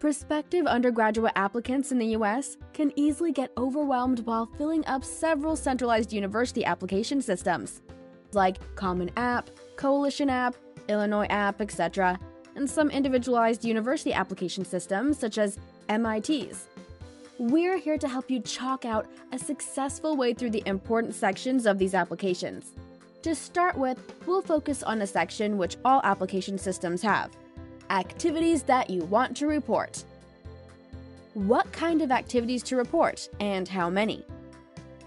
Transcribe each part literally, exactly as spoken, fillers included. Prospective undergraduate applicants in the U S can easily get overwhelmed while filling up several centralized university application systems, like Common App, Coalition App, Illinois App, et cetera, and some individualized university application systems such as M I T's. We're here to help you chalk out a successful way through the important sections of these applications. To start with, we'll focus on a section which all application systems have: activities that you want to report. What kind of activities to report, and how many?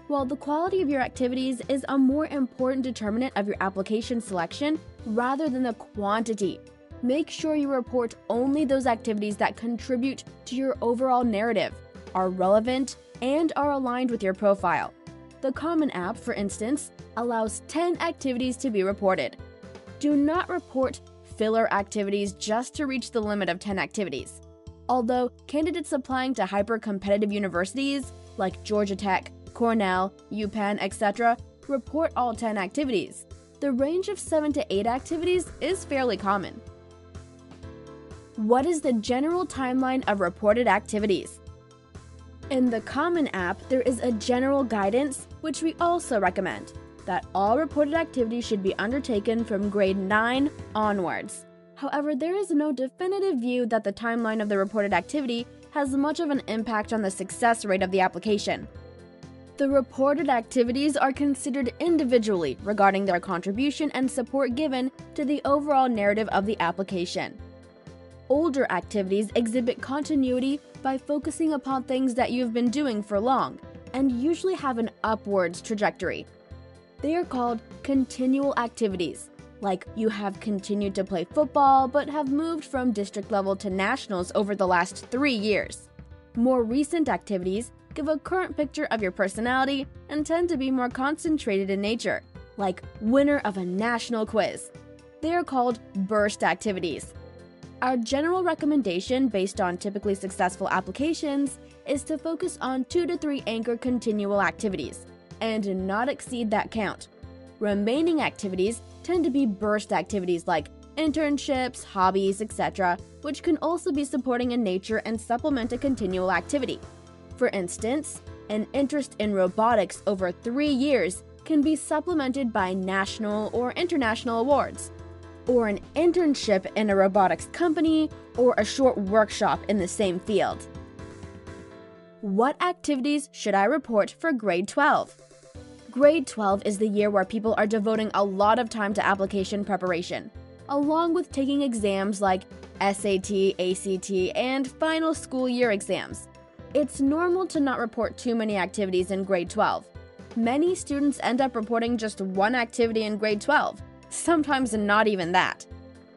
Well, the quality of your activities is a more important determinant of your application selection rather than the quantity. Make sure you report only those activities that contribute to your overall narrative, are relevant, and are aligned with your profile. The Common App, for instance, allows ten activities to be reported. Do not report filler activities just to reach the limit of ten activities. Although candidates applying to hyper-competitive universities like Georgia Tech, Cornell, UPenn, et cetera report all ten activities, the range of seven to eight activities is fairly common. What is the general timeline of reported activities? In the Common App, there is a general guidance, which we also recommend, that all reported activities should be undertaken from grade nine onwards. However, there is no definitive view that the timeline of the reported activity has much of an impact on the success rate of the application. The reported activities are considered individually regarding their contribution and support given to the overall narrative of the application. Older activities exhibit continuity by focusing upon things that you've been doing for long and usually have an upwards trajectory. They are called continual activities, like you have continued to play football but have moved from district level to nationals over the last three years. More recent activities give a current picture of your personality and tend to be more concentrated in nature, like winner of a national quiz. They are called burst activities. Our general recommendation based on typically successful applications is to focus on two to three anchor continual activities and not exceed that count. Remaining activities tend to be burst activities like internships, hobbies, et cetera, which can also be supporting in nature and supplement a continual activity. For instance, an interest in robotics over three years can be supplemented by national or international awards, or an internship in a robotics company, or a short workshop in the same field. What activities should I report for grade twelve? Grade twelve is the year where people are devoting a lot of time to application preparation, along with taking exams like S A T, A C T, and final school year exams. It's normal to not report too many activities in grade twelve. Many students end up reporting just one activity in grade twelve, sometimes not even that.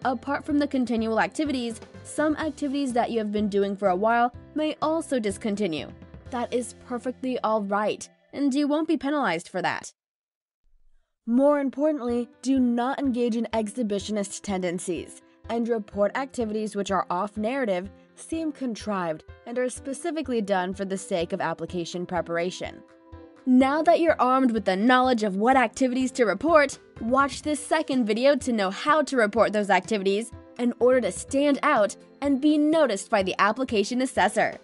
Apart from the continual activities, some activities that you have been doing for a while may also discontinue. That is perfectly all right, and you won't be penalized for that. More importantly, do not engage in exhibitionist tendencies and report activities which are off-narrative, seem contrived, and are specifically done for the sake of application preparation. Now that you're armed with the knowledge of what activities to report, watch this second video to know how to report those activities in order to stand out and be noticed by the application assessor.